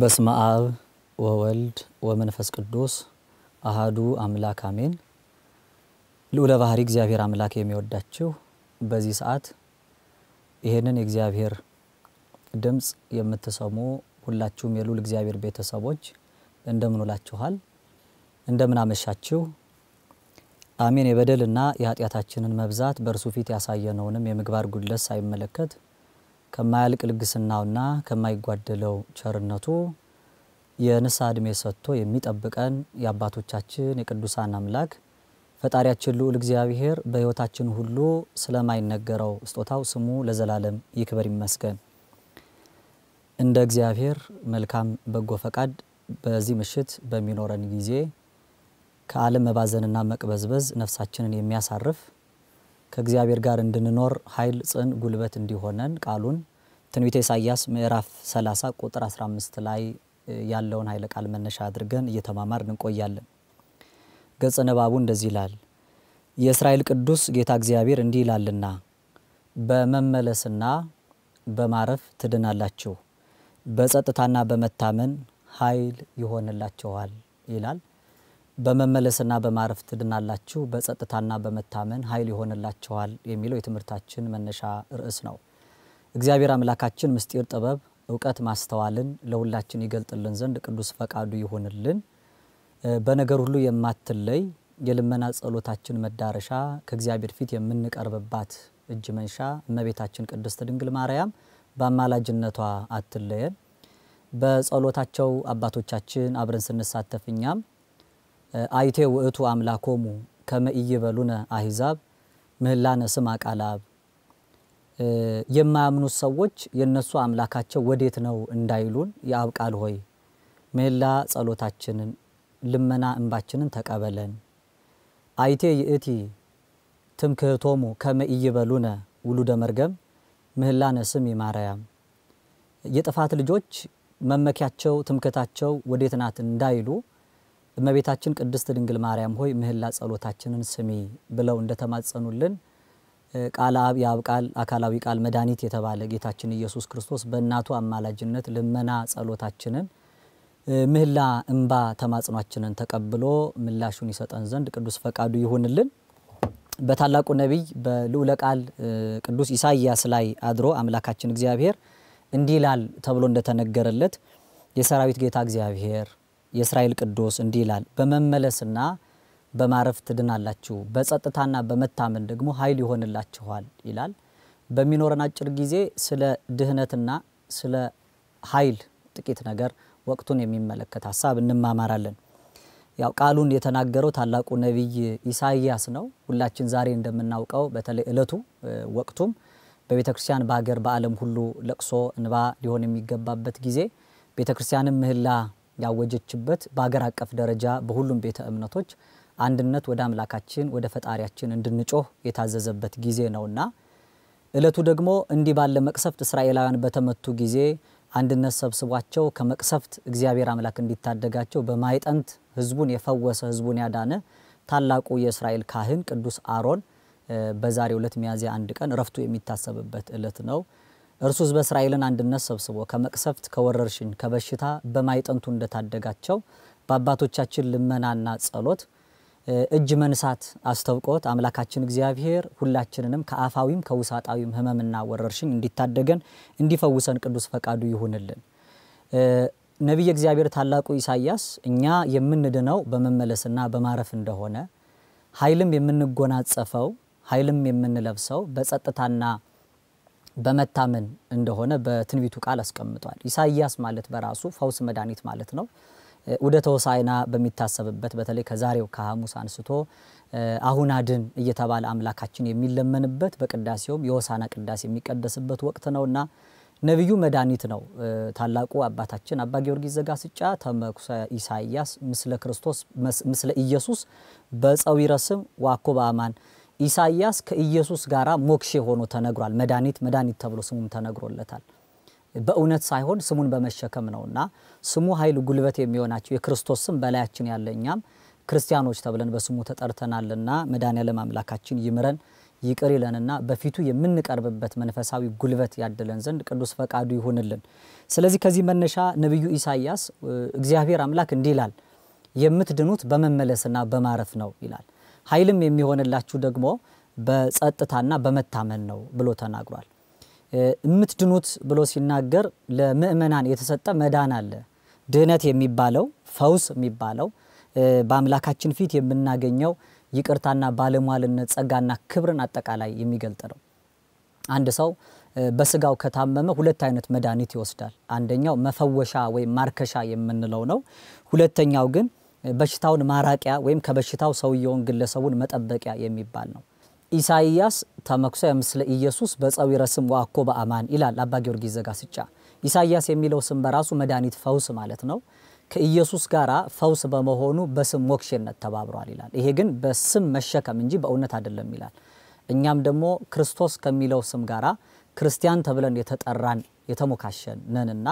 በስመ አብ ወወልድ ወመንፈስ ቅዱስ አሃዱ አምላክ አሜን። ልዑለ ባህሪ እግዚአብሔር አምላክ የሚወዳችሁ በዚህ ሰዓት ይሄንን እግዚአብሔር ድምጽ የምትሰሙ ሁላችሁም የልዑል እግዚአብሔር ቤተሰቦች እንደምን ሆላችኋል? እንደምን አመሻችሁ? አሜን። የበደልና የኃጢያታችንን መብዛት በርሱ ፊት ያሳየነውንም የምግባር ጉድለት ሳይመለከት ከማያልቅ ልግስናውና ከማይጓደለው ቸርነቱ የነሳድሜ ሰጥቶ የሚጠብቀን የአባቶቻችን የቅዱሳን አምላክ ፈጣሪያችን ልዑል እግዚአብሔር በሕይወታችን ሁሉ ስለማይነገረው ስጦታው ስሙ ለዘላለም ይክበር ይመስገን። እንደ እግዚአብሔር መልካም በጎ ፈቃድ በዚህ ምሽት በሚኖረን ጊዜ ከዓለም መባዘንና መቅበዝበዝ ነፍሳችንን የሚያሳርፍ ከእግዚአብሔር ጋር እንድንኖር ኃይል ጽን ጉልበት እንዲሆነን ቃሉን ትንቢተ ኢሳይያስ ምዕራፍ 30 ቁጥር 15 ላይ ያለውን ኃይለ ቃል መነሻ አድርገን እየተማማርን እንቆያለን። ገጽ ነባቡ እንደዚህ ይላል። የእስራኤል ቅዱስ ጌታ እግዚአብሔር እንዲህ ይላልና በመመለስና በማረፍ ትድናላችሁ፣ በጸጥታና በመታመን ኃይል ይሆንላችኋል ይላል። በመመለስና በማረፍ ትድናላችሁ፣ በጸጥታና በመታመን ኃይል ይሆንላችኋል የሚለው የትምርታችን መነሻ ርዕስ ነው። እግዚአብሔር አምላካችን ምስጢር ጥበብ ዕውቀት ማስተዋልን ለሁላችን ይገልጥልን ዘንድ ቅዱስ ፈቃዱ ይሆንልን። በነገር ሁሉ የማትለይ የልመና ጸሎታችን መዳረሻ ከእግዚአብሔር ፊት የምንቀርብባት እጅ መንሻ እመቤታችን ቅድስት ድንግል ማርያም በአማላጅነቷ አትለየን። በጸሎታቸው አባቶቻችን አብረን ስንሳተፍኛም አይቴ ወእቱ አምላኮሙ ከመይይበሉነ አሂዛብ ምህላነ ስማ ቃላብ የማያምኑ ሰዎች የነሱ አምላካቸው ወዴት ነው እንዳይሉን የአብ ቃል ሆይ ምህላ ጸሎታችንን ልመና እንባችንን ተቀበለን። አይቴ ይእቲ ትምክህቶሙ ከመይይበሉነ ውሉደ መርገም ምህላነ ስሚ ማርያም የጥፋት ልጆች መመኪያቸው ትምክታቸው ወዴት ናት እንዳይሉ እመቤታችን ቅድስት ድንግል ማርያም ሆይ ምህላ ጸሎታችንን ስሚ ብለው እንደተማጸኑልን ቃል አብ ያብ ቃል አካላዊ ቃል መዳኒት የተባለ ጌታችን ኢየሱስ ክርስቶስ በእናቱ አማላጅነት ልመና ጸሎታችንን ምህላ እንባ ተማጽኗችንን ተቀብሎ ምላሹን ይሰጠን ዘንድ ቅዱስ ፈቃዱ ይሁንልን። በታላቁ ነብይ በልዑለ ቃል ቅዱስ ኢሳይያስ ላይ አድሮ አምላካችን እግዚአብሔር እንዲህ ይላል ተብሎ እንደተነገረለት የሰራዊት ጌታ እግዚአብሔር የእስራኤል ቅዱስ እንዲህ ይላል በመመለስና በማረፍ ትድናላችሁ፣ በጸጥታና በመታመን ደግሞ ኃይል ይሆንላችኋል ይላል። በሚኖረን አጭር ጊዜ ስለ ድህነትና ስለ ኃይል ጥቂት ነገር ወቅቱን የሚመለከት ሐሳብ እንማማራለን። ያው ቃሉን የተናገረው ታላቁ ነብይ ኢሳይያስ ነው። ሁላችን ዛሬ እንደምናውቀው በተለይ እለቱ ወቅቱም በቤተክርስቲያን በአገር በአለም ሁሉ ለቅሶ እንባ ሊሆን የሚገባበት ጊዜ ቤተክርስቲያንም ምህላ ያወጀችበት በአገር አቀፍ ደረጃ በሁሉም ቤተ እምነቶች አንድነት ወደ አምላካችን ወደ ፈጣሪያችን እንድንጮህ የታዘዘበት ጊዜ ነውና እለቱ ደግሞ እንዲ ባለ መቅሰፍት እስራኤላውያን በተመቱ ጊዜ አንድነት ሰብስቧቸው ከመቅሰፍት እግዚአብሔር አምላክ እንዲታደጋቸው በማይጠንት ህዝቡን የፈወሰ ህዝቡን ያዳነ ታላቁ የእስራኤል ካህን ቅዱስ አሮን በዛሬው ዕለት ሚያዝያ 1 ቀን ረፍቱ የሚታሰብበት እለት ነው። እርሱ በእስራኤልን አንድነት ሰብስቦ ከመቅሰፍት ከወረርሽኝ ከበሽታ በማይጠንቱ እንደታደጋቸው በአባቶቻችን ልመናና ጸሎት እጅ መንሳት አስተውቆት አምላካችን እግዚአብሔር ሁላችንንም ከአፋዊም ከውሳጣዊም ህመምና ወረርሽኝ እንዲታደገን እንዲፈውሰን ቅዱስ ፈቃዱ ይሁንልን። ነብይ እግዚአብሔር ታላቁ ኢሳይያስ እኛ የምንድነው በመመለስና በማረፍ እንደሆነ ኃይልም የምንጎናጸፈው ኃይልም የምንለብሰው በጸጥታና በመታመን እንደሆነ በትንቢቱ ቃል አስቀምጧል። ኢሳይያስ ማለት በራሱ ፈውስ መዳኒት ማለት ነው። ወደ ተወሳይና በሚታሰብበት በተለይ ከዛሬው ከሐሙስ አንስቶ አሁን አድን እየተባለ አምላካችን የሚለመንበት በቅዳሴው የወሳና ቅዳሴ የሚቀደስበት ወቅት ነውና ነብዩ መዳኒት ነው። ታላቁ አባታችን አባ ጊዮርጊስ ዘጋስጫ ተመኩሰ ኢሳይያስ ምስለ ክርስቶስ ምስለ ኢየሱስ በጸዊረስም ዋኮባማን ኢሳይያስ ከኢየሱስ ጋራ ሞክሼ ሆኖ ተነግሯል። መዳኒት ተብሎ ስሙም ተነግሮለታል። በእውነት ሳይሆን ስሙን በመሸከም ነውና ስሙ ኃይል ጉልበት የሚሆናቸው የክርስቶስም በላያችን ያለኛም ክርስቲያኖች ተብለን በስሙ ተጠርተናልና መዳን ያለ ማምላካችን ይምረን ይቅር ይለንና በፊቱ የምንቀርብበት መንፈሳዊ ጉልበት ያደለን ዘንድ ቅዱስ ፈቃዱ ይሆንልን ስለዚህ ከዚህ መነሻ ነብዩ ኢሳይያስ እግዚአብሔር አምላክ እንዲህ ይላል የምትድኑት በመመለስና በማረፍ ነው ይላል ኃይልም የሚሆንላችሁ ደግሞ በጸጥታና በመታመን ነው ብሎ ተናግሯል እምትድኑት ብሎ ሲናገር ለምእመናን የተሰጠ መዳን አለ ድህነት የሚባለው ፈውስ የሚባለው በአምላካችን ፊት የምናገኘው ይቅርታና ባለሟልነት ጸጋና ክብርን አጠቃላይ የሚገልጥ ነው አንድ ሰው በስጋው ከታመመ ሁለት አይነት መዳኒት ይወስዳል አንደኛው መፈወሻ ወይ ማርከሻ የምንለው ነው ሁለተኛው ግን በሽታውን ማራቂያ ወይም ከበሽታው ሰውየውን ግለሰቡን መጠበቂያ የሚባል ነው ኢሳይያስ ተመክሶ የምስለ ኢየሱስ በጻዊ ረስም ወአኮ በአማን ኢላል አባ ጊዮርጊስ ዘጋስጫ ኢሳይያስ የሚለው ስም በራሱ መዳኒት ፈውስ ማለት ነው ከኢየሱስ ጋራ ፈውስ በመሆኑ በስም ወክሽነት ተባብሯል ይላል ይሄ ግን በስም መሸከም እንጂ በእውነት አይደለም ይላል እኛም ደግሞ ክርስቶስ ከሚለው ስም ጋራ ክርስቲያን ተብለን የተጠራን የተሞካሸን ነንና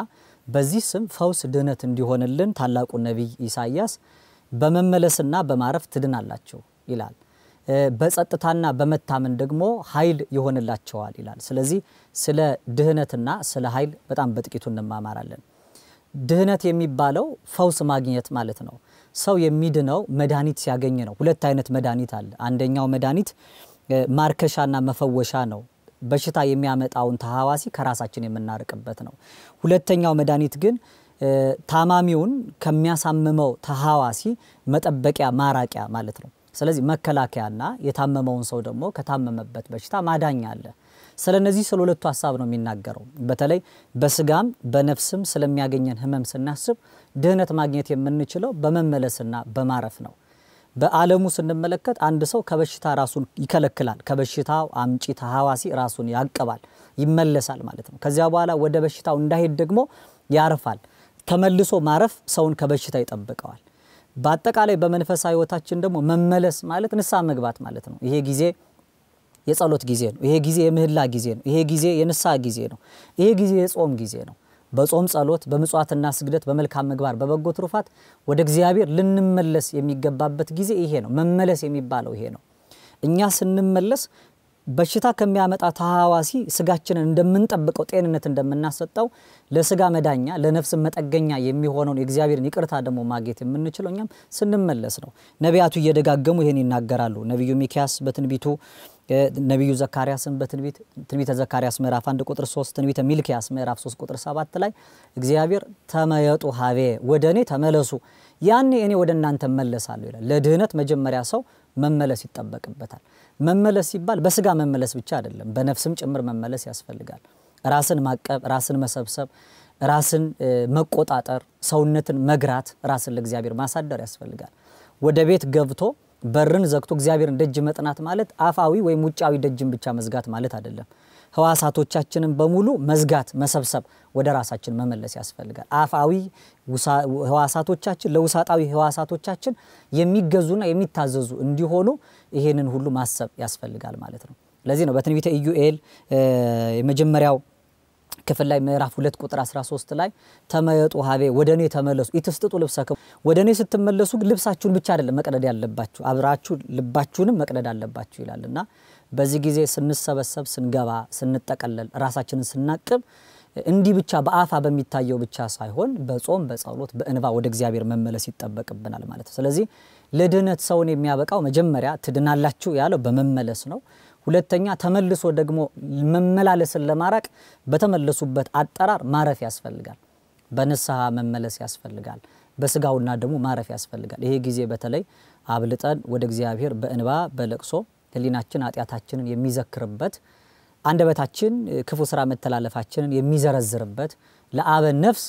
በዚህ ስም ፈውስ ድነት እንዲሆንልን ታላቁ ነብይ ኢሳይያስ በመመለስና በማረፍ ትድናላችሁ ይላል በጸጥታና በመታመን ደግሞ ኃይል ይሆንላችኋል ይላል ስለዚህ ስለ ድህነትና ስለ ኃይል በጣም በጥቂቱ እንማማራለን ድህነት የሚባለው ፈውስ ማግኘት ማለት ነው ሰው የሚድነው መዳኒት ሲያገኝ ነው ሁለት አይነት መዳኒት አለ አንደኛው መዳኒት ማርከሻና መፈወሻ ነው በሽታ የሚያመጣውን ተሐዋሲ ከራሳችን የምናርቅበት ነው ሁለተኛው መዳኒት ግን ታማሚውን ከሚያሳምመው ተሐዋሲ መጠበቂያ ማራቂያ ማለት ነው ስለዚህ መከላከያና የታመመውን ሰው ደግሞ ከታመመበት በሽታ ማዳኛ አለ ስለነዚህ ስለ ሁለቱ ሐሳብ ነው የሚናገረው በተለይ በስጋም በነፍስም ስለሚያገኘን ህመም ስናስብ ድህነት ማግኘት የምንችለው በመመለስና በማረፍ ነው በዓለሙ ስንመለከት አንድ ሰው ከበሽታ ራሱን ይከለክላል ከበሽታው አምጪ ተሐዋሲ ራሱን ያቀባል ይመለሳል ማለት ነው ከዚያ በኋላ ወደ በሽታው እንዳይሄድ ደግሞ ያርፋል ተመልሶ ማረፍ ሰውን ከበሽታ ይጠብቀዋል በአጠቃላይ በመንፈሳዊ ህይወታችን ደግሞ መመለስ ማለት ንስሐ መግባት ማለት ነው ይሄ ጊዜ የጸሎት ጊዜ ነው ይሄ ጊዜ የምህላ ጊዜ ነው ይሄ ጊዜ የንስሐ ጊዜ ነው ይሄ ጊዜ የጾም ጊዜ ነው በጾም ጸሎት በመጽዋዕትና ስግደት በመልካም ምግባር በበጎ ትሩፋት ወደ እግዚአብሔር ልንመለስ የሚገባበት ጊዜ ይሄ ነው መመለስ የሚባለው ይሄ ነው እኛ ስንመለስ በሽታ ከሚያመጣ ተሐዋሲ ስጋችንን እንደምንጠብቀው ጤንነት እንደምናሰጣው ለስጋ መዳኛ ለነፍስ መጠገኛ የሚሆነውን እግዚአብሔርን ይቅርታ ደግሞ ማግኘት የምንችለው እኛም ስንመለስ ነው ነቢያቱ እየደጋገሙ ይሄን ይናገራሉ ነብዩ ሚክያስ በትንቢቱ ነብዩ ዘካርያስን በትንቢት ትንቢተ ዘካርያስ ምዕራፍ 1 ቁጥር 3 ትንቢተ ሚልክያስ ምዕራፍ 3 ቁጥር 7 ላይ እግዚአብሔር ተመየጡ ሀቤ ወደኔ ተመለሱ ያኔ እኔ ወደናንተ መለሳለሁ ይላል ለድህነት መጀመሪያ ሰው መመለስ ይጠበቅበታል መመለስ ሲባል በስጋ መመለስ ብቻ አይደለም በነፍስም ጭምር መመለስ ያስፈልጋል ራስን ማቀብ ራስን መሰብሰብ ራስን መቆጣጠር ሰውነትን መግራት ራስን ለእግዚአብሔር ማሳደር ያስፈልጋል ወደ ቤት ገብቶ በርን ዘክቶ እግዚአብሔርን ደጅ መጥናት ማለት አፋዊ ወይ ሙጫዊ ደጅን ብቻ መዝጋት ማለት አይደለም ህዋሳቶቻችንን በሙሉ መዝጋት መሰብሰብ ወደ ራሳችን መመለስ ያስፈልጋል አፋዊ ህዋሳቶቻችን ለውሳጣዊ ህዋሳቶቻችን የሚገዙና የሚታዘዙ እንዲሆኑ ይሄንን ሁሉ ማሰብ ያስፈልጋል ማለት ነው ለዚህ ነው በትንቢተ ኢዩኤል የመጀመሪያው ክፍል ላይ ምዕራፍ 2 ቁጥር 13 ላይ ተመየጡ ሀቤ ወደኔ ተመለሱ ኢትስጥጡ ልብሳችሁ ወደኔ ስትመለሱ ልብሳችሁን ብቻ አይደለም መቅደድ ያለባችሁ አብራችሁ ልባችሁንም መቅደድ አለባችሁ ይላልና በዚህ ጊዜ ስንሰበሰብ ስንገባ ስንጠቀለል ራሳችንን ስናቅብ እንዲ ብቻ በአፋ በሚታየው ብቻ ሳይሆን በጾም በጸሎት በእንባ ወደ እግዚአብሔር መመለስ ይጠበቅብናል ማለት ነው ስለዚህ ለድህነት ሰውን የሚያበቃው መጀመሪያ ትድናላችሁ ያለው በመመለስ ነው ሁለተኛ ተመልሶ ደግሞ መመላለስን ለማራቅ በተመለሱበት አጠራር ማረፍ ያስፈልጋል በንስሐ መመለስ ያስፈልጋል በስጋውና ደግሞ ማረፍ ያስፈልጋል ይሄ ጊዜ በተለይ አብልጠን ወደ እግዚአብሔር በእንባ በለቅሶ ህሊናችን አጥያታችንን የሚዘክርበት አንደበታችን ክፉ ስራ መተላለፋችንን የሚዘረዝርበት ለአበ ነፍስ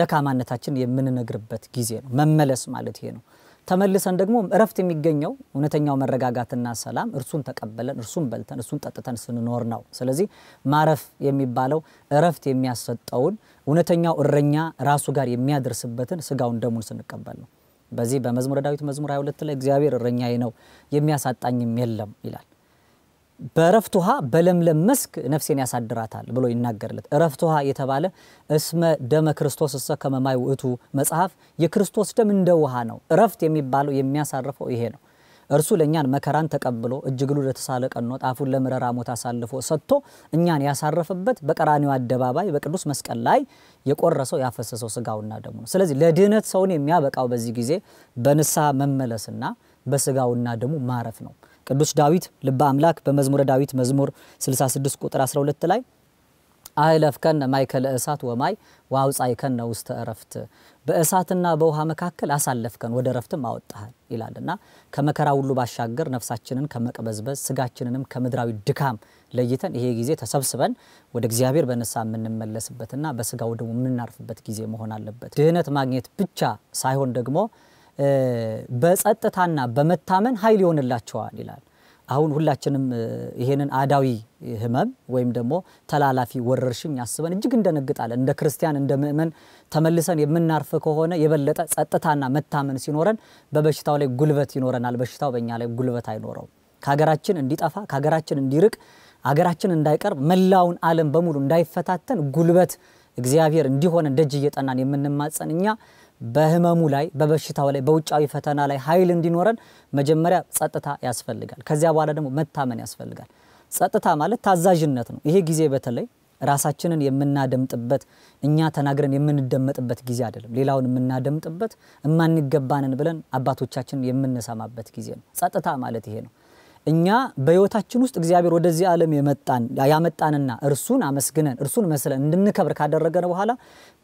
ደካማነታችን የምንነግርበት ጊዜ ነው መመለስ ማለት ይሄ ነው ተመልሰን ደግሞ እረፍት የሚገኘው እውነተኛው መረጋጋትና ሰላም እርሱን ተቀበለን እርሱን በልተን እርሱን ጠጥተን ስንኖር ነው ስለዚህ ማረፍ የሚባለው እረፍት የሚያሰጠውን እውነተኛው እረኛ ራሱ ጋር የሚያደርስበትን ስጋውን ደሙን ስንቀበል ነው በዚህ በመዝሙረ ዳዊት መዝሙር 22 ላይ እግዚአብሔር እረኛዬ ነው የሚያሳጣኝም የለም ይላል በእረፍት ውሃ በለምለም መስክ ነፍሴን ያሳድራታል ብሎ ይናገርለት እረፍት ውሃ የተባለ እስመ ደመ ክርስቶስ ከመማይ ውእቱ መጽሐፍ የክርስቶስ ደም እንደውሃ ነው እረፍት የሚባለው የሚያሳርፈው ይሄ ነው Ersul enyan makaran takablo, ejigulu retasalak annot, aful lemrara mutasalifo satto, enyan yasarrafabet, bakarani adbabai, bakadus maskalai, yekorraso yafassaso sagauna demu. Selezi ledinat sawni miabakaw bezi gize, benissa memmelesna, besagauna demu maarif no. Kadus Dawid liba amlak bemazmur Dawid mazmur 66 ቁጥር 12 ላይ አይለፍከን ማይከለ እሳት ወማይ ዋውጻይከን ውስተ እረፍት በእሳትና በውሃ መካከል አሳለፍከን ወደ እረፍትም አወጣሃል ይላልና ከመከራ ሁሉ ባሻገር ነፍሳችንን ከመቀበዝበዝ ስጋችንንም ከምድራዊ ድካም ለይተን ይሄ ጊዜ ተሰብስበን ወደ እግዚአብሔር በነሳ ምንመለስበትና በስጋው ደግሞ ምንናርፍበት ጊዜ መሆን አለበት ድህነት ማግኘት ብቻ ሳይሆን ደግሞ በጸጥታና በመታመን ኃይል ይሆንላቸዋል ይላል አሁን ሁላችንም ይሄንን አዳዊ ህመም ወይም ደግሞ ተላላፊ ወረርሽኝ ያስበን እጅግ እንደነግጣለን እንደ ክርስቲያን እንደ ምእመን ተመልሰን የምናርፍ ከሆነ የበለጠ ጸጥታና መታመን ሲኖረን በበሽታው ላይ ጉልበት ይኖረናል በሽታው በእኛ ላይ ጉልበት አይኖረው ካገራችን እንዲጠፋ ካገራችን እንዲርቅ አገራችን እንዳይቀርብ መላውን ዓለም በሙሉ እንዳይፈታተን ጉልበት እግዚአብሔር እንዲሆን እንደጅ እየጠናን የምንማጸንኛ በህመሙ ላይ በበሽታው ላይ በውጫዊ ፈተና ላይ ኃይል እንዲኖረን መጀመሪያ ጸጥታ ያስፈልጋል ከዚያ በኋላ ደግሞ መታመን ያስፈልጋል ጸጥታ ማለት ታዛዥነት ነው ይሄ ጊዜ በተለይ ራሳችንን የምናደምጥበት እኛ ተናግረን የምንደመጥበት ጊዜ አይደለም ሌላውን የምናደምጥበት እማንገባንን ብለን አባቶቻችንን የምንሰማበት ጊዜ ነው ጸጥታ ማለት ይሄ ነው እኛ በህይወታችን ውስጥ እግዚአብሔር ወደዚህ ዓለም ያመጣንና እርሱን አመስግነን እርሱን መስለን እንድንከብር ካደረገን በኋላ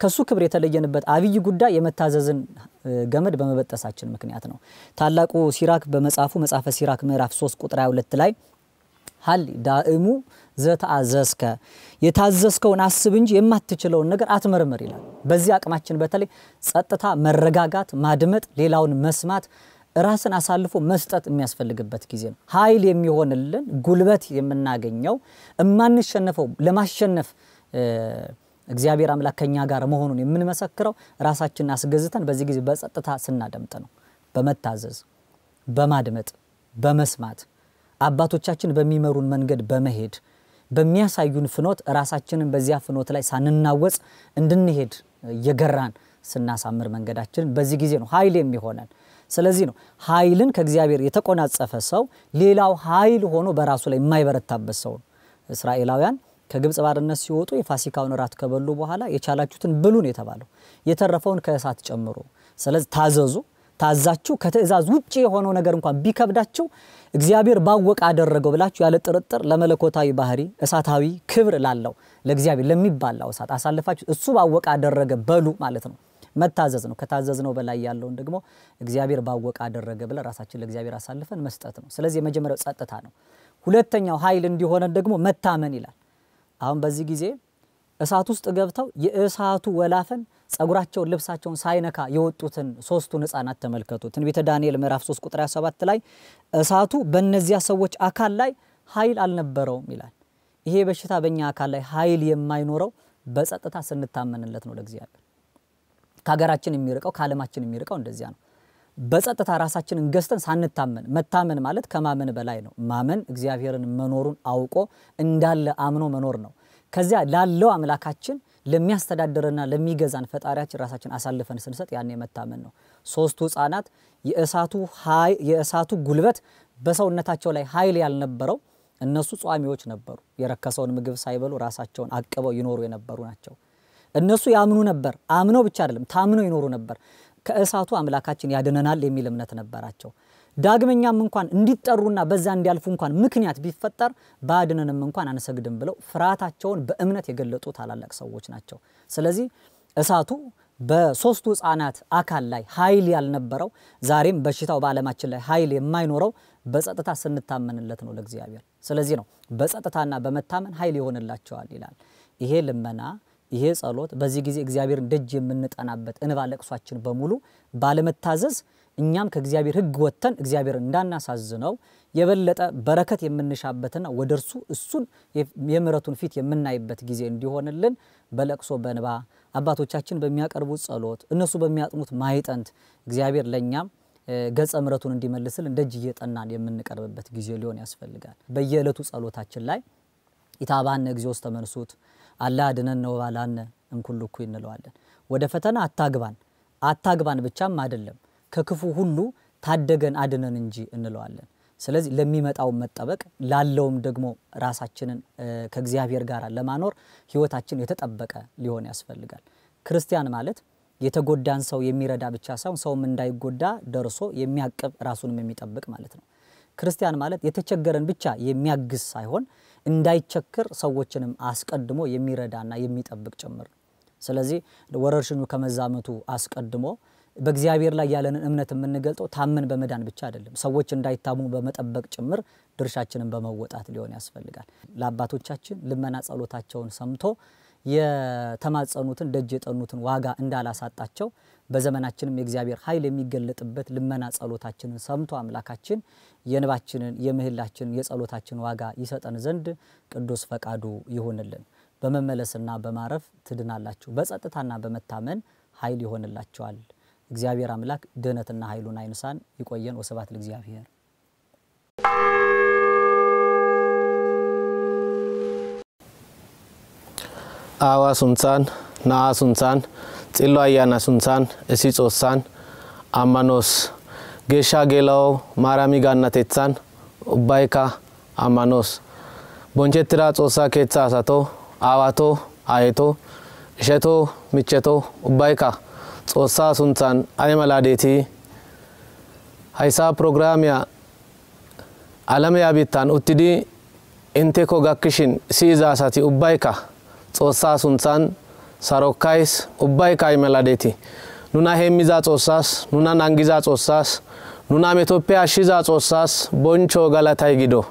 ከሱ ክብር የተለየንበት አብይ ጉዳይ የመታዘዝን ገመድ በመበጠሳችን ምክንያት ነው ታላቁ ሲራክ በመጻፉ መጻፈ ሲራክ ምዕራፍ 3 ቁጥር 22 ላይ ሐል ዳእሙ ዘታዘስከ የታዘስከውን አስብ እንጂ የማትችለውን ነገር አትመረመር ይላል በዚህ አቅማችን በተለይ ጸጥታ መረጋጋት ማድመጥ ሌላውን መስማት ራስን አሳልፎ መስጠት የሚያስፈልግበት ጊዜ ነው ኃይል የሚሆንልን ጉልበት የምናገኘው እማንሸነፈው ለማሸነፍ እግዚአብሔር አምላክ ከኛ ጋር መሆኑን የምንመሰክረው ራሳችንን አስገዝተን በዚህ ጊዜ በጸጥታ ስናደምጥ ነው በመታዘዝ በማድመጥ በመስማት አባቶቻችን በሚመሩን መንገድ በመሄድ በሚያሳዩን ፍኖት ራሳችንን በዚያ ፍኖት ላይ ሳንናወጽ እንድንሄድ የገራን ስናሳምር መንገዳችን በዚህ ጊዜ ነው ኃይል የሚሆነን ስለዚህ ነው ኃይልን ከእግዚአብሔር የተቆናጸፈ ሰው ሌላው ኃይል ሆኖ በራሱ ላይ የማይበረታበት ሰው እስራኤላውያን ከግብጽ ባርነት ሲወጡ የፋሲካውን ራት ከበሉ በኋላ የቻላችሁትን ብሉን የተባለው የተረፈውን ከእሳት ጨምሩ ስለዚህ ታዘዙ ታዛችሁ ከተዛዝ ውጪ የሆነው ነገር እንኳን ቢከብዳችሁ እግዚአብሔር ባወቀ አደረገው ብላችሁ ያለ ጥርጥር ለመለኮታዊ ባህሪ እሳታዊ ክብር ላለው ለእግዚአብሔር ለሚባላው እሳት አሳልፋችሁ እሱ ባወቀ አደረገ በሉ ማለት ነው መታዘዝ ነው ከታዘዝ ነው በላይ ያለውን ደግሞ እግዚአብሔር ባወቀ አደረገ ብለ ራሳችን ለእግዚአብሔር አሳልፈን መስጠት ነው ስለዚህ የመጀመሪያው ጸጥታ ነው ሁለተኛው ኃይል እንዲሆነ ደግሞ መታመን ይላል አሁን በዚህ ጊዜ እሳት ውስጥ ገብተው የእሳቱ ወላፈን ጸጉራቸው ልብሳቸውን ሳይነካ የወጡትን ሶስቱን ህፃናት ተመልከቱ ትንቢተ ዳንኤል ምዕራፍ 3 ቁጥር 27 ላይ እሳቱ በእነዚያ ሰዎች አካል ላይ ኃይል አልነበረውም ይላል ይሄ በሽታ በእኛ አካል ላይ ኃይል የማይኖረው በጸጥታ ስንታመንለት ነው ለእግዚአብሔር ካገራችን የሚርቀው ካለማችን የሚርቀው እንደዚያ ነው በጸጥታ ራሳችንን ገስተን ሳንታመን መታመን ማለት ከማመን በላይ ነው ማመን እግዚአብሔርን መኖሩን አውቆ እንዳለ አምኖ መኖር ነው ከዚያ ላለው አምላካችን ለሚያስተዳድርና ለሚገዛን ፈጣሪያችን ራሳችን አሳልፈን ስንሰጥ ያኔ መታመን ነው ሶስቱ ጻናት የእሳቱ ጉልበት በሰውነታቸው ላይ ኃይል ያልነበረው እነሱ ጿሚዎች ነበሩ የረከሰውን ምግብ ሳይበሉ ራሳቸውን አቀበው ይኖሩ የነበሩ ናቸው እነሱ ያምኑ ነበር አምኖ ብቻ አይደለም ታምኖ ይኖሩ ነበር ከእሳቱ አምላካችን ያድነናል የሚል እምነት ነበራቸው ዳግመኛም እንኳን እንዲጠሩና በዛ እንዲያልፉ እንኳን ምክንያት ቢፈጠር ባድነንም እንኳን አንሰግድም ብለው ፍራታቸውን በእምነት የገለጡ ታላላቅ ሰዎች ናቸው ስለዚህ እሳቱ በሶስቱ ጻናት አካል ላይ ኃይል ያልነበረው ዛሬም በሽታው ባለማችን ላይ ኃይል የማይኖረው በጸጥታ ስንታመንለት ነው ለእግዚአብሔር ስለዚህ ነው በጸጥታና በመታመን ኃይል ይሆንላቸዋል ይላል ይሄ ልመና ይሄ ጸሎት በዚህ ጊዜ እግዚአብሔርን ደጅ የምንጠናበት እንባለቅሷችን በሙሉ ባለመታዘዝ እኛም ከእግዚአብሔር ህግ ወጥተን እግዚአብሔርን እንዳናሳዝነው የበለጠ በረከት የምንሻበትና ወደርሱ እሱን የምረቱን ፊት የምናይበት ጊዜ እንዲሆንልን በለቅሶ በእንባ አባቶቻችን በሚያቀርቡት ጸሎት እነሱ በሚያጥኑት ማይጠንት እግዚአብሔር ለኛም ገጸ ምረቱን እንዲመልስልን ደጅ እየጠናን የምንቀርብበት ጊዜ ሊሆን ያስፈልጋል በየዕለቱ ጸሎታችን ላይ ኢታባን እግዚኦስ ተመንሱት አላ አድነን ነው ባላን እንኩልኩ ይንለዋለን ወደ ፈተና አታግባን ብቻም አይደለም ከክፉ ሁሉ ታደገን አድነን እንጂ እንለዋለን ስለዚህ ለሚመጣው መጠበቅ ላለውም ደግሞ ራሳችንን ከእግዚአብሔር ጋር ለማኖር ህይወታችን የተጠበቀ ሊሆን ያስፈልጋል ክርስቲያን ማለት የተጎዳን ሰው የሚረዳ ብቻ ሳይሆን ሰውም እንዳይጎዳ ደርሶ የሚያቀብ ራሱንም የሚጠብቅ ማለት ነው ክርስቲያን ማለት የተቸገረን ብቻ የሚያግዝ ሳይሆን እንዳይቸክር ሰዎችንም አስቀድሞ የሚረዳና የሚጠብቅ ጭምር ስለዚህ ወረርሽኙ ከመዛመቱ አስቀድሞ በእግዚአብሔር ላይ ያለንን እምነት የምንገልጠው ታመን በመዳን ብቻ አይደለም ሰዎች እንዳይታሙ በመጠበቅ ጭምር ድርሻችንን በመወጣት ሊሆን ያስፈልጋል ለአባቶቻችን ልመና ጸሎታቸውን ሰምቶ የተማጸኑትን ደጅ የጠኑትን ዋጋ እንዳላሳጣቸው በዘመናችንም የእግዚአብሔር ኃይል የሚገለጥበት ልመና ጸሎታችንን ሰምቶ አምላካችን የንባችንን የምህላችንን የጸሎታችን ዋጋ ይሰጠን ዘንድ ቅዱስ ፈቃዱ ይሆንልን በመመለስና በማረፍ ትድናላችሁ በጸጥታና በመታመን ኃይል ይሆንላችኋል እግዚአብሔር አምላክ ድህነትና ኃይሉን አይንሳን ይቆየን ወስብሐት ለእግዚአብሔር Awa sunsan, naa sunsan, tilo ayana sunsan, esitsosan, amanos. Gesha gelao maramigan natetsan, ubaika amanos. Bonchetra tsosa ketsa sato, awato, aeto, sheto, micheto, ubaika. Tsosa sunsan, aymaladeti. Haisa programia alame abitan utidi inteko gakishin siza sati ubaika. Tsossa sunsan sarokais ubbaika imeladeti nuna hemiza tsossas nuna nangiza tsossas nuna metopia shiza tsossas boncho galatay gido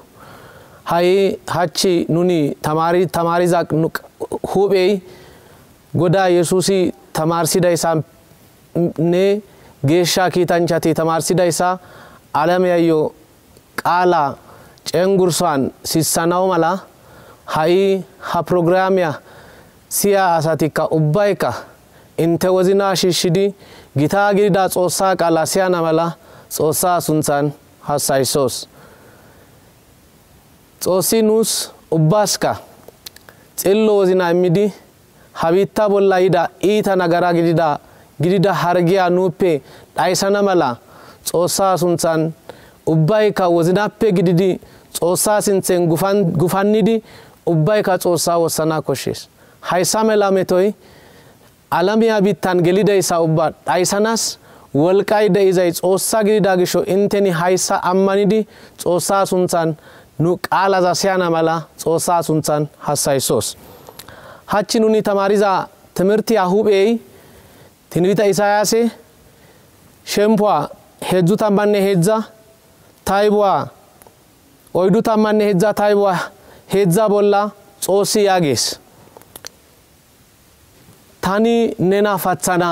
hay hachi nuni tamariza hubey goda yesusi tamarsidaisa ne gesha kitanchati tamarsidaisa alamayo qala cengursan sissanaw mala hay ha programia siya asatika ubbaika inte wazina shishidi gita girida tsossa qala siya namala tsossa sunsan hasaisos tsosinus ubbaska tsillo wazina imidi habitta bolla ida ita nagara girida hargiya nupe daisana mala tsossa sunsan ubbaika wazinappe gididi tsossa sinsen gufannidi ubbaika tsossa wasana koshes Haysamela metoy alamiya bitan gelidaysa ubba daisanas wolqayde izay tsossa gididagisho inteni haysa ammanidi tsossa sunsan nu qalaza siana mala tsossa sunsan hasaisos hachi nuni tamariza timirti ahubey tinwita isayase shempwa hedzu tambanne hedza taibwa oydu tammanne hedza taibwa hedza bolla tsossi yages Tani nena fatsana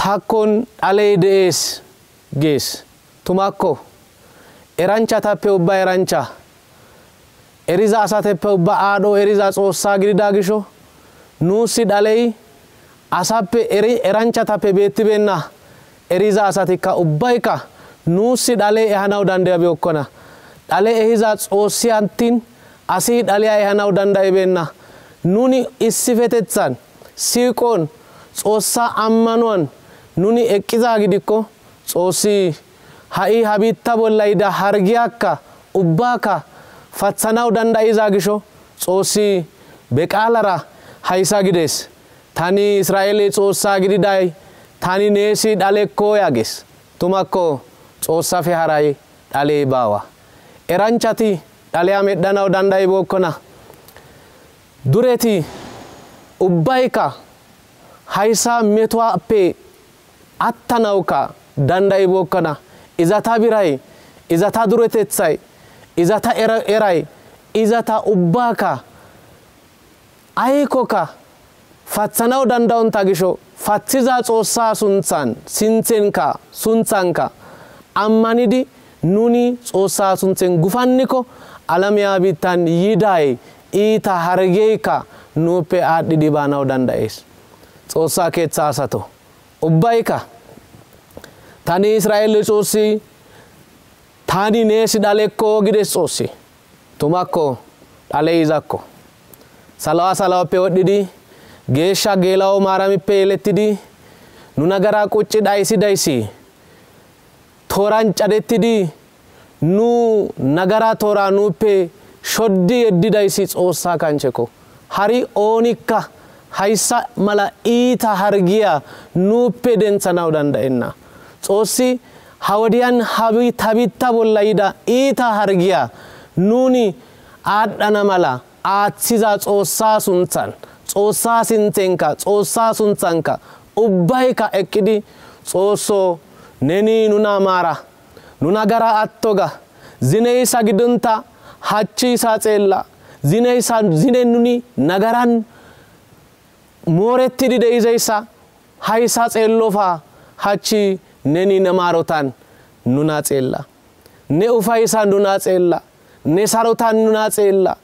takon aleides ges tumako erancha tape ubba erancha eriza asatepe ubba ado eriza tsossa girida gisho nusi dalei asappe eri erancha tape betibenna eriza asatika ubbaika nusi dalei ehanaw dandeya beokona dale ehiza tsossi antin asi daliya ehanaw dandayebenna Nuni isifetetsan siqon tsossa ammanuan nuni eqqiza gidiko tsossi ha'i habitta bollayda hargiyakka ubbaka fatsanaw dandayiza gisho tsossi beqalara haysa gides tani israeli tsossa gididay tani nesi dalekko yages tumakko tsossa fe haray dale bawa eranchati dale amedanaw dandayibokona Dureti ubbaika haysa metwa pe attanauka dandaibokana izata birai izata duretetsai izata erai izata ubbaka aikoka fatsanaw dandaun tagisho fatsiza tsossa sunsan sinsenka sunsanka ammanidi nuni tsossa sunsen gufanniko alamiya bitan yidai Ita hargeika nupe adi dibanaw dandais tsossa ketsa sato ubbaika tani israel tsosi tani nesi daleko gides tsosi tumako aleizako salawa pe odidi gesha gelaw marami pe letidi nunagara kucci daisi tooraan cadettidi nu nagara tooranuppe shoddi yeddidayssi Xoossaa kancheko. Hari oonikka hayssa mala iita hargiya nuppe denthanaw danda'enna. Xoossi ha wodiyan habitta bolla yida iita hargiya nuni aadhdhana mala aaththiza Xoossaa sunthan, Xoossaa sintenka, Xoossaa sunthanka ubbayka eqqidi Xoosso neni nuna maara, nuna gara attoga, zineysa gidonta hachisa xeella, zine nuni nagaran moorettidi de'izaysa haysa xeellofa, hachi neni ne maarotan nuna xeella, ne ufaysan nuna xeella, ne sarotan nuna xeella.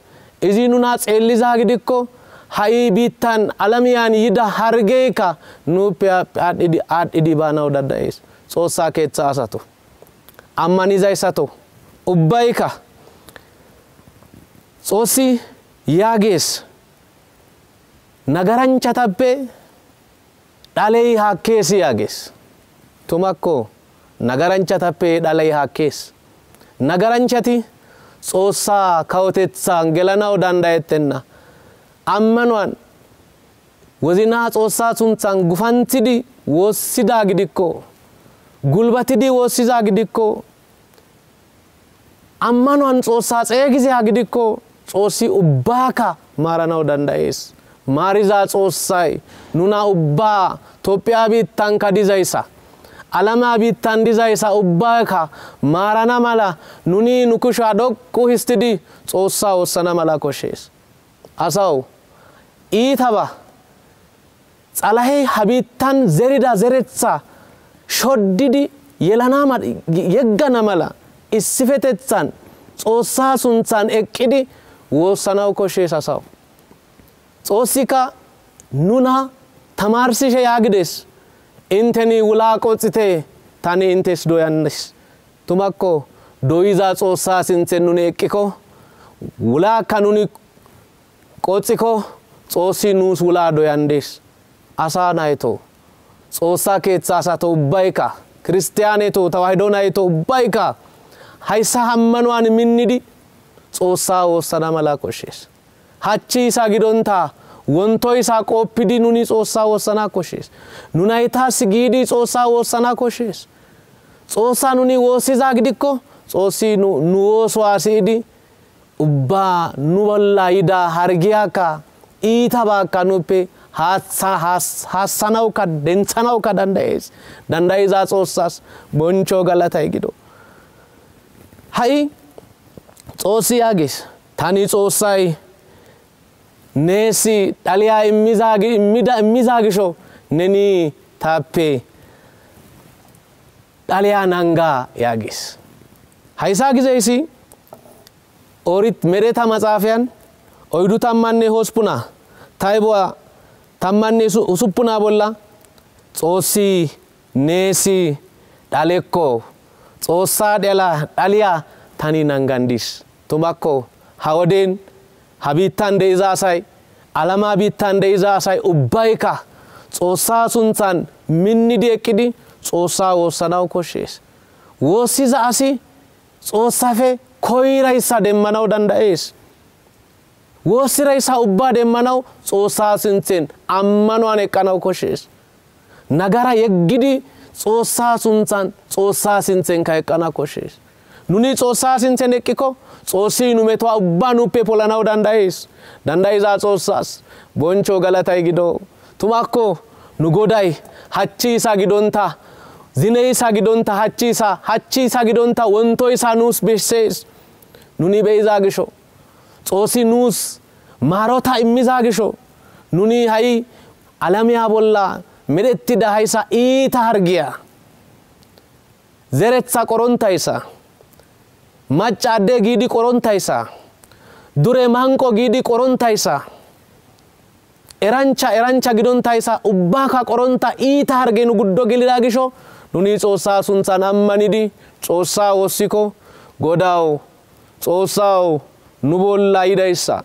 Izi nuna xeelliza gidikko ha'i biittan alamiyan yida hargeyka nuuppe aadhdhidi baanaw danda'ees. Xoossaa keeththa asato, ammanizayssato ubbayka Xoossi yaagees, nagaranchatappe dhaley haakkees yaagees. Tumakko nagaranchatappe dhaley haakkees. Nagaranchati Xoossaa kawotethaan gelanaw danda'ettenna. Ammanuwan wozina Xoossaa sunthan gufantidi woossida gidikko, gulbatidi woossiza gidikko, ammanuwan Xoossaa xeegiza gidikko Xoossi ubbaaka maaranaw danda'ees. Maariza Xoossay nuna ubbaa Toophiya biittan kadizaysa, alama biittan dizaysa ubbaaka maarana mala nuni nu kusha dhoqqu histidi Xoossaa woossana mala koshshees. Asaw iitaba xalahey ha biittan zerida zeretha shoddidi yelana mala, yeggana mala issifetethan Xoossaa sunthan eqqidi woossanaw koshshees. Asaw Xoossika nuna tamarsishe yaagides, inteni wulaa qoxite, tani intes doyannes. Tumakko doyiza Xoossaa sinthen nuni eqqiko, wulaakka nuni qoxiko, Xoossi nuus wulaa doyandes. Asaa nayto, Xoossaa keeththa asato ubbayka, Kristiyaaneto, Tawaahido nayto ubbayka hayssa ammanuwan minnidi Xoossaa woossana mala koshshees. Hachi isa gidonta wonto isa qoppidi nuni Xoossaa woossana koshshees. Nunaytas giidi Xoossaa woossana koshshees. Xoossaa nuni woossiza gidikko Xoossi nu woosuwa siidi ubba nu bolla yida hargiyaka iitabaakka nuppe haassanawka denthanawka danda'ees. Danda'iza Xoossaas boncho galatay gido. Ha'i Xoossi yaagees, tani Xoossay neesi dhaliya immiza gisho neni taappe dhaliya nanga yaagees. Hayssa gizayssi Orit Mereta Maxaafiyan 48 taybuwa 16 bolla Xoossi neesi dhalekko, Xoossaa dhaliya tani nangandis. Tumakko ha woden ha biittan de'iza asay, alama biittan de'iza asay ubbayka Xoossaa sunthan minnidi eqqidi Xoossaa woossanaw koshshees. Woossiza asi Xoossafe koyrayssa demmanaw danda'ees. Woossirayssa ubba demmanaw Xoossaa sinthen ammanuwan eqqanaw koshshees. Nagara yeggidi Xoossaa sunthan Xoossaa sinthenka eqqana koshshees. Nuni Xoossaa sinthen eqqiko Xoossi nu metuwa ubba nuppe polanaw danda'ees. Danda'iza Xoossaas boncho galatay gido. Tumakko nu Goday hachi isa gidonta, zine isa gidonta, hachi isa gidonta wonto isa nuus bessees. Nuni be'iza gisho, Xoossi nuus maarota immiza gisho, nuni ha'i alamiya bolla merettida haysa iita hargiya, zeretha qorontaysa, macca adde giidi qorontaysa, dure manqo giidi qorontaysa, erancha gidontaysa ubbaaka qoronta iita harge nu guddo gelida gisho nuni Xoossaa sunthan ammanidi Xoossaa woossiko, Godaw Xoossaw nu bolla yidayssa,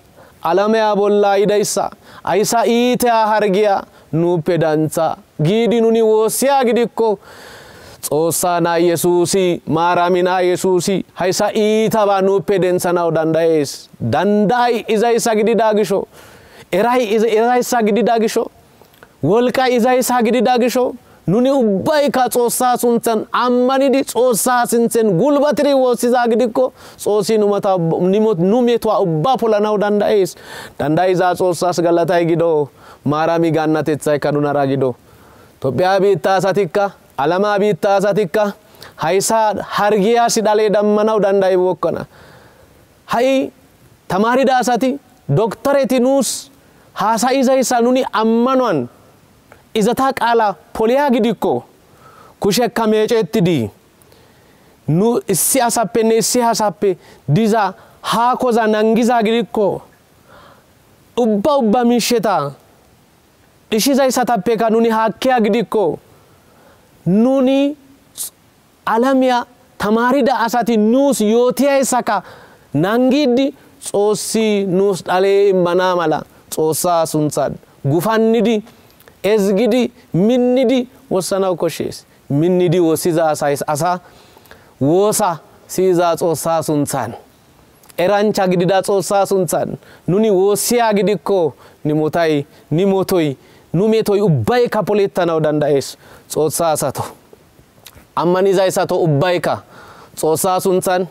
alamiya bolla yidayssa aysa iita hargiya nuuppe dantha giidi nuni woossiya gidikko Osana Yesusi, Maramina Yesusi, Haisa Itava no pedensana dandaes. Dandai is a sagididagisho. Erai is erai sagididagisho. Wolka is a sagididagisho. Nuni ubaikat osasunten, ammanidits osasinten, gulbatri was his agidiko. So sinumata nimot numetwa ubapola now dandaes. Dandais as osas galataigido. Maramiganatitsai karunaragido. Topiabita satika. Alama bitta satika haisa hargiya sidale dammanaw dandai wokana hai tamari dasati doctorate nus hasa izaisa nuni ammanwan izata qala poliya gidiko kushe kamecetidi nu issi asappe ne issi hasappe diza ha koza nangiza gidiko ubba ubba misheta ishizaisa tappe kanuni hakkiya gidiko Nuni alamia tamarida asati nus yotia saka nangidi sosi nus ale manamala sosa sunsad gufanidi ezgidi minnidi wasana koshis minnidi wasiza asais asa wosa siza sosa sunsan erancha gidida sosa sunsan nuni wosia gidiko nimotai nimotoi Numetoi ubbaika poletana dandaes Sosa sato Ammaniza sato ubbaika Sosa sunsan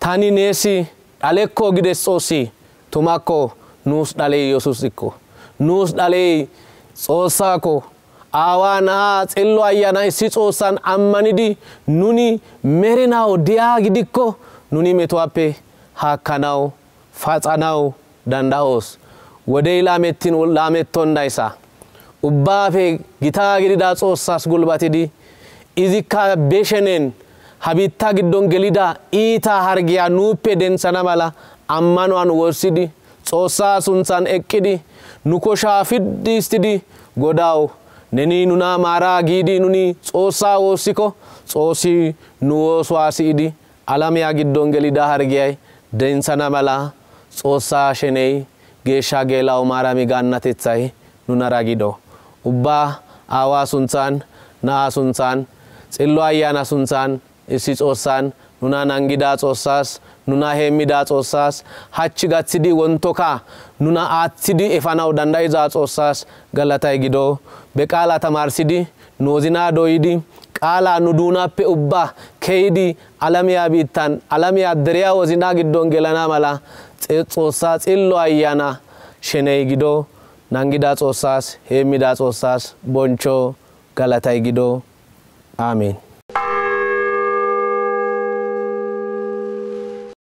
Tani nesi Aleko gides sosi Tumako nus dale yosusiko Nus dale Sosako Awana tsello ayana isi sosan ammanidi Nuni merinao diagidiko Nuni metuape Hakanao Fatanao dandaos Wade lametin ul lameton daisa. Ubbafe gita gidida sossas gulbatidi. Izika beshenen. Habita gidon gelida. Ita hargia nupe den sanamala. Ammanuan worsidi. Sossa sunsan ekidi. Nukosha fiddi stidi. Godao. Neni nuna mara gidi nuni. Sossa worsiko. Sossi nuoswasi idi. Alamia gidon gelida hargia. Den sanamala. Sossa shenei. Gesha gela umara miganna tetsai nunaragido ubba awa sunsan na sunsan tsillo ayana sunsan isis osan nuna nangida osas nuna hemida osas hachiga tsidi wontoka nuna atsidi efana udandaiza osas galatai gido bekala tamarsidi nozina doidi Ala nuduna pe ubba keidi alamia bitan alamia drea wazina giddon gelana mala tsossas illo ayana shenei gido nangida tsossas hemida tsossas boncho galatay gido amen